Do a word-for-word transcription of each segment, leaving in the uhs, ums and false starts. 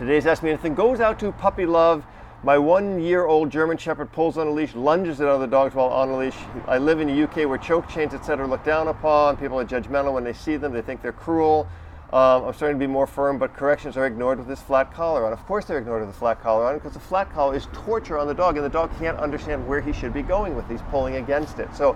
Today's Ask Me Anything goes out to Puppy Love. My one-year-old German Shepherd pulls on a leash, lunges at other dogs while on a leash. I live in the U K where choke chains, et cetera, look down upon. People are judgmental when they see them. They think they're cruel. Um, I'm starting to be more firm, but corrections are ignored with this flat collar on. Of course they're ignored with a flat collar on, because the flat collar is torture on the dog, and the dog can't understand where he should be going with. He's pulling against it. So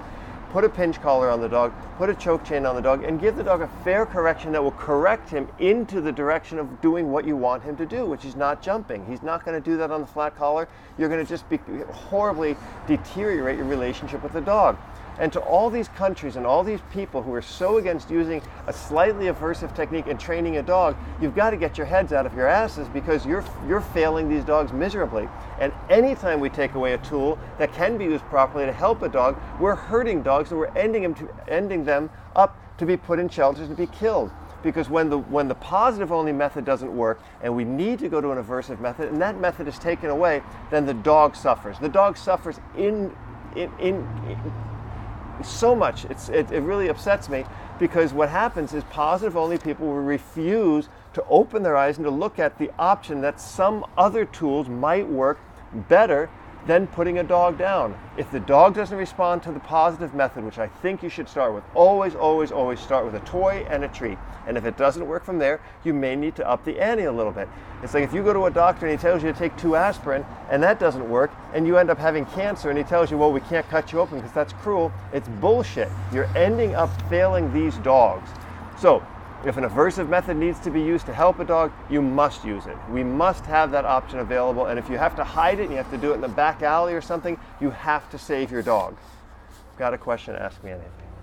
put a pinch collar on the dog, put a choke chain on the dog, and give the dog a fair correction that will correct him into the direction of doing what you want him to do, which is not jumping. He's not going to do that on the flat collar. You're going to just be, horribly deteriorate your relationship with the dog. And to all these countries and all these people who are so against using a slightly aversive technique in training a dog, you've got to get your heads out of your asses, because you're you're failing these dogs miserably. And anytime we take away a tool that can be used properly to help a dog, we're hurting dogs, and we're ending them to, ending them up to be put in shelters and be killed. Because when the when the positive only method doesn't work, and we need to go to an aversive method, and that method is taken away, then the dog suffers. The dog suffers in in in. in so much. It's, it, it really upsets me, because what happens is positive only people will refuse to open their eyes and to look at the option that some other tools might work better than putting a dog down. If the dog doesn't respond to the positive method, which I think you should start with, always, always, always start with a toy and a treat. And if it doesn't work from there, you may need to up the ante a little bit. It's like if you go to a doctor and he tells you to take two aspirin and that doesn't work, and you end up having cancer, and he tells you, well, we can't cut you open because that's cruel. It's bullshit. You're ending up failing these dogs. So if an aversive method needs to be used to help a dog, you must use it. We must have that option available, and if you have to hide it and you have to do it in the back alley or something, you have to save your dog. Got a question? Ask me anything.